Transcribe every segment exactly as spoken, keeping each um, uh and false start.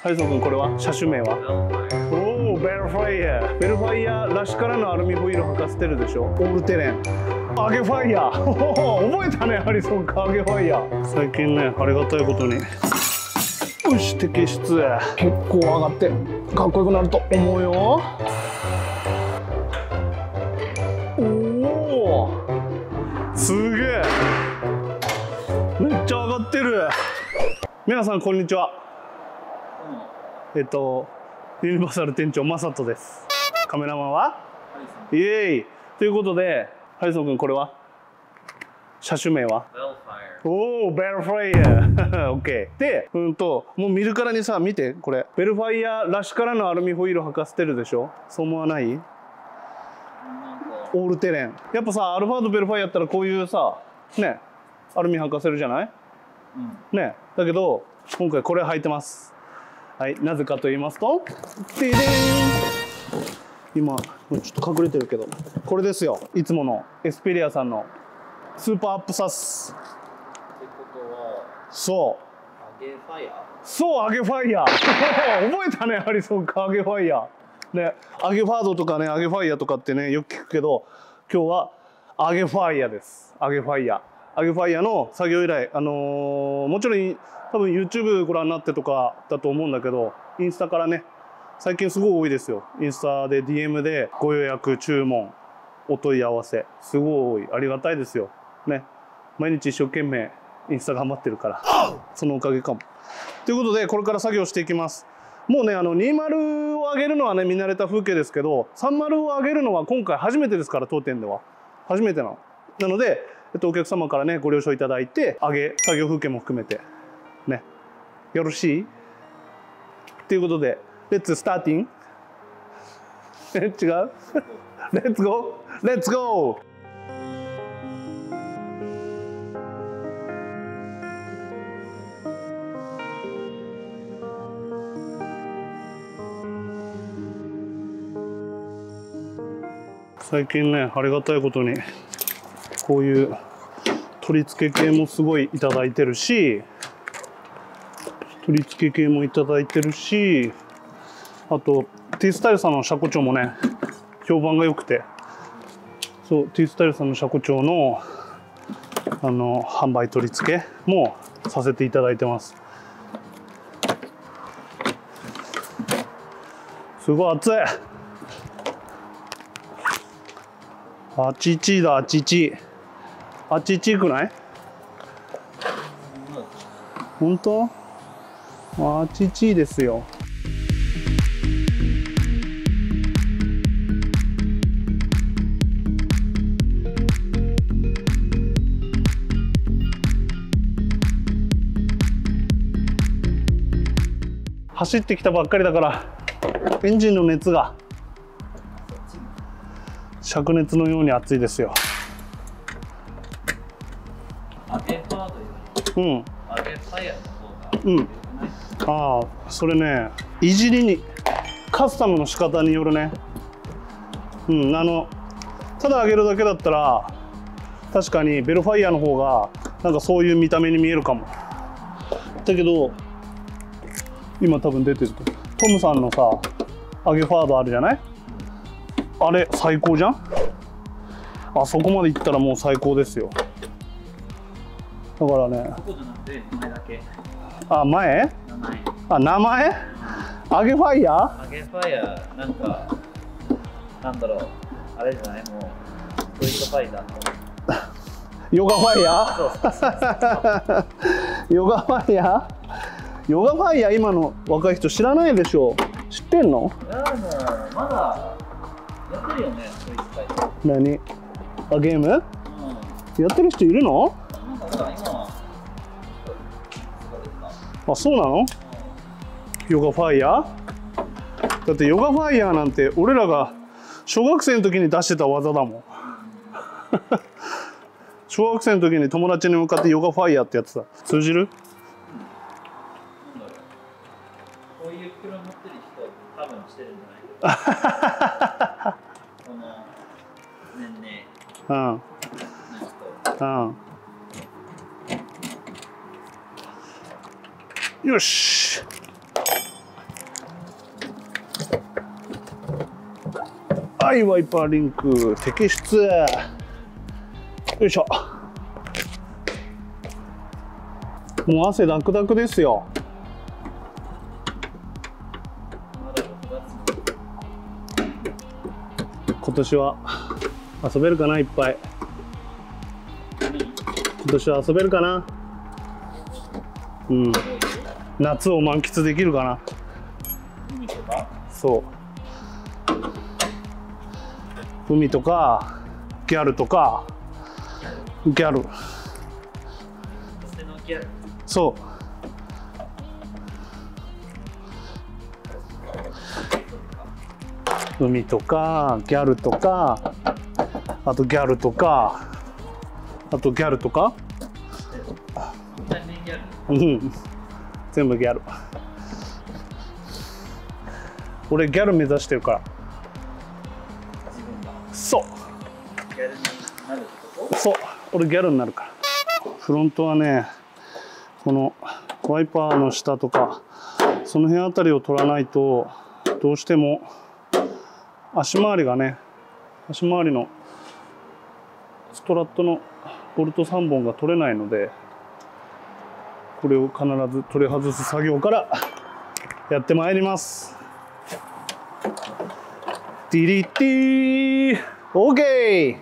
ハリソン君、これは車種名は？おお、ベルファイヤー。ベルファイヤーらしからぬアルミホイール履かせてるでしょ。オールテレンアゲファイヤー。お覚えたねハリソン君、アゲファイヤー。最近ね、ありがたいことによし摘出、結構上がってかっこよくなると思うよ。おお、すげえ、めっちゃ上がってる。皆さんこんにちは、えっとユニバーサル店長マサトです。カメラマンはイエーイということで、ハリソン君、これは車種名は？おお、ベルファイヤー。オッケー。で、うんと、もう見るからにさ、見て、これ。ベルファイヤーらしからのアルミホイール履かせてるでしょ？そう思わない？なんかオールテレン。やっぱさ、アルファードベルファイヤーやったらこういうさ、ね、アルミ履かせるじゃない？うん、ね、だけど、今回これ履いてます。はい、なぜかと言いますと、ででーん。今、ちょっと隠れてるけど、これですよ。いつものエスペリアさんのスーパーアップサス。そう。アゲファイヤー。そう、アゲファイヤー。覚えたね、ハリソン君、アゲファイヤー。ね、アゲファードとかね、アゲファイヤーとかってね、よく聞くけど、今日はアゲファイヤーです。アゲファイヤー。アゲファイヤーの作業依頼、あのー、もちろん多分 YouTube ご覧になってとかだと思うんだけど、インスタからね、最近すごい多いですよ。インスタで ディーエム でご予約、注文、お問い合わせ、すごい多い。ありがたいですよ。ね、毎日一生懸命、インスタ頑張ってるからそのおかげかも。ということで、これから作業していきます。もうね、あのにじゅうを上げるのはね見慣れた風景ですけど、さんじゅうを上げるのは今回初めてですから、当店では初めてなのなので、えっと、お客様からねご了承いただいて、上げ作業風景も含めてね、よろしいということで、レッツスターティンえ違うレッツゴーレッツゴー。最近ね、ありがたいことにこういう取り付け系もすごいいただいてるし、取り付け系もいただいてるし、あと T スタイルさんの車庫長もね評判が良くて、そう T スタイルさんの車庫長のあの販売取り付けもさせていただいてます。すごい熱い。あちちだ、あちちあちちくない？本当？あちちですよ。走ってきたばっかりだからエンジンの熱が灼熱のように熱いですよ。アゲファードより、うん、アゲファイヤーの方が、うん、ああ、それね、いじりにカスタムの仕方によるね。うん、あのただ上げるだけだったら確かにベルファイヤーの方がなんかそういう見た目に見えるかも。だけど今多分出てるトムさんのさ、アゲファードあるじゃない、あれ最高じゃん。あそこまでいったらもう最高ですよ。だからね、あ前あ名前アゲファイヤー、アゲファイヤー、なんかなんだろう、あれじゃない、もうヨガファイヤーヨガファイヤーヨガファイヤーヨガファイヤー、今の若い人知らないでしょ。知ってんの？いやーね、まだやってるよね、そういう使い方。何？あ、ゲーム？うん、やってる人いるの？なんかほら、今はあ、そうなの？ヨガファイヤー？だってヨガファイヤーなんて俺らが小学生の時に出してた技だもん。小学生の時に友達に向かってヨガファイヤーってやってた。通じる？うん、なんだろう、こういう車持ってる人多分してるんじゃないかな。うんうん、よし、はい、ワイパーリンク摘出、よいしょ。もう汗ダクダクですよ。今年は遊べるかな、いっぱい。今年は遊べるかな、うん、夏を満喫できるかな。そう、海とかギャルとかギャル、そう、海とかギャルとか、あとギャルとか、あとギャルとか、うん、全部ギャル。俺ギャル目指してるから。そう。そう、俺ギャルになるから。フロントはね、このワイパーの下とかその辺あたりを取らないと、どうしても足回りがね、足回りのストラットのボルトさんぼんが取れないので、これを必ず取り外す作業からやってまいります。ディリッティー、 OK。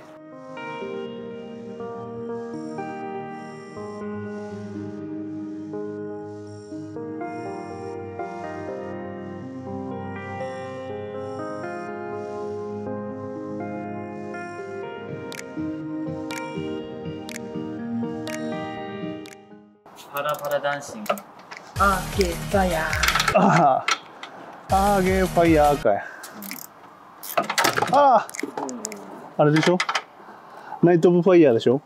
パラパラダンシング、アーゲーファイヤー、ああ、アーゲーファイヤーかい、うん、ああ、うん、あれでしょ、ナイト・オブ・ファイヤーでしょ、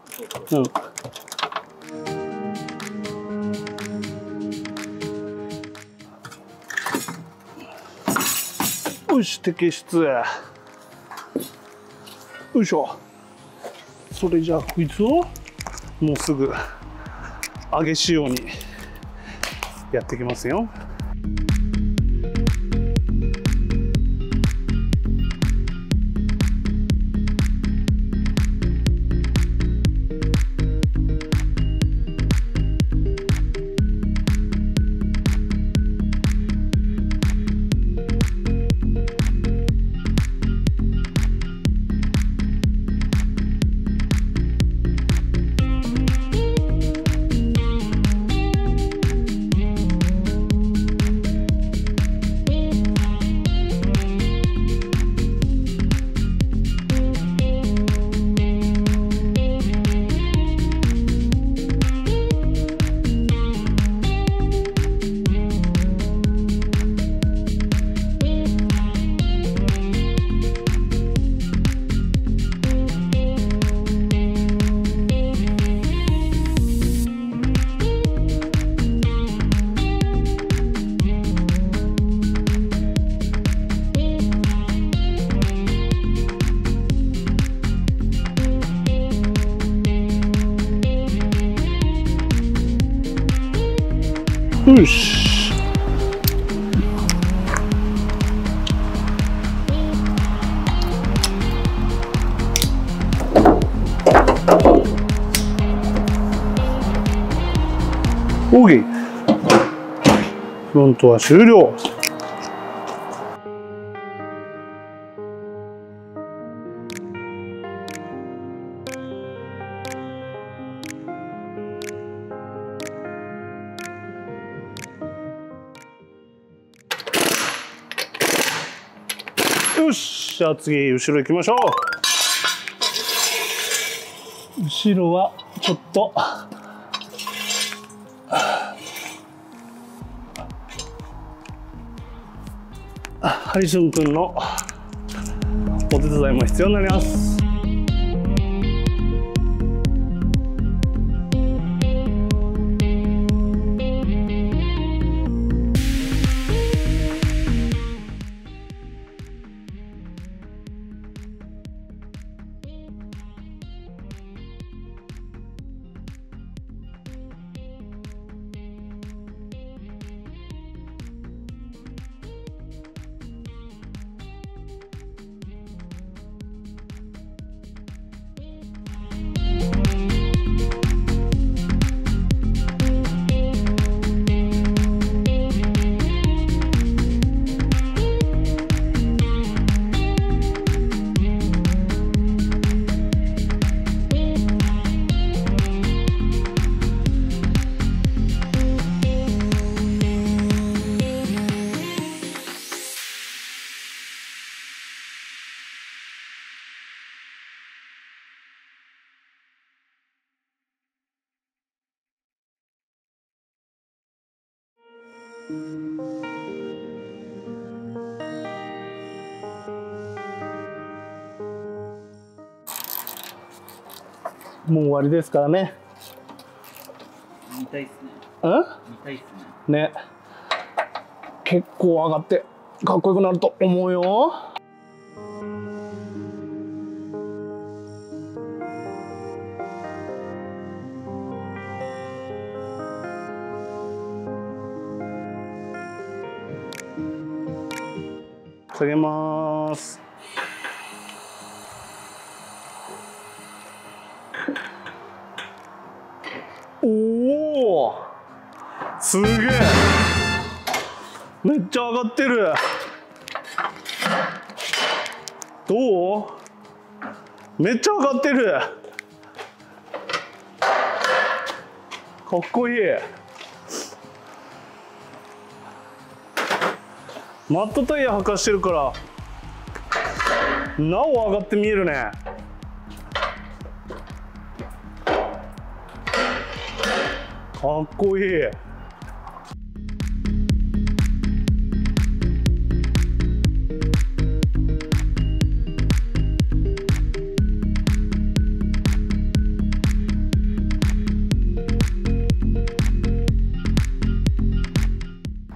うん、よし、摘出、よいしょ。それじゃあこいつをもうすぐ上げ仕様にやっていきますよ。よし、OK、フロントは終了。よし、じゃあ次後ろ行きましょう。後ろはちょっとハリション君のお手伝いも必要になります。もう終わりですからね。見たいっすね。うん？見たいっすね。ね。結構上がってかっこよくなると思うよ。下げます。おお、すげえ。めっちゃ上がってる。どう？めっちゃ上がってる。かっこいい。マットタイヤ履かしてるからなお上がって見えるね。かっこいい。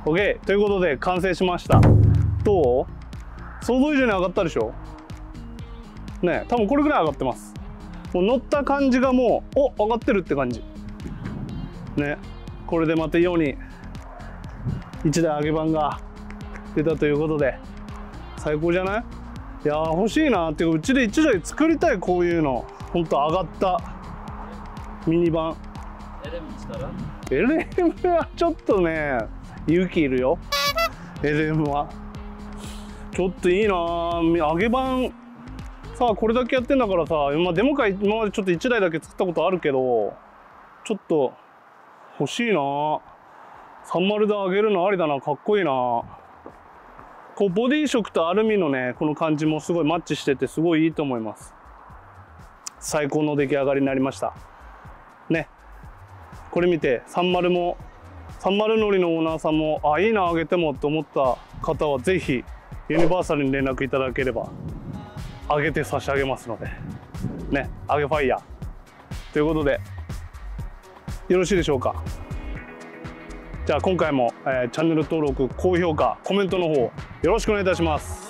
OK ということで完成しました。どう？想像以上に上がったでしょね。多分これぐらい上がってます。もう乗った感じがもうお上がってるって感じね。これでまたようにいちだい揚げ板が出たということで最高じゃない？いやー欲しいなっていうか、うちでいちだい作りたい。こういうのほんと上がったミニバン エルエム はちょっとね勇気いるよ。 エルエム はちょっといいな。揚げ板さあこれだけやってんだからさ、まあ、デモ会今までちょっといちだいだけ作ったことあるけどちょっと欲しいな。さんじゅうで上げるのありだな。かっこいいな。こうボディ色とアルミのねこの感じもすごいマッチしててすごいいいと思います。最高の出来上がりになりましたね。これ見てさんじゅうもさんじゅう乗りのオーナーさんもあいいなあげてもと思った方は是非ユニバーサルに連絡いただければあげて差し上げますのでね。あげファイヤーということでよろしいでしょうか。じゃあ今回も、えー、チャンネル登録高評価コメントの方よろしくお願いいたします。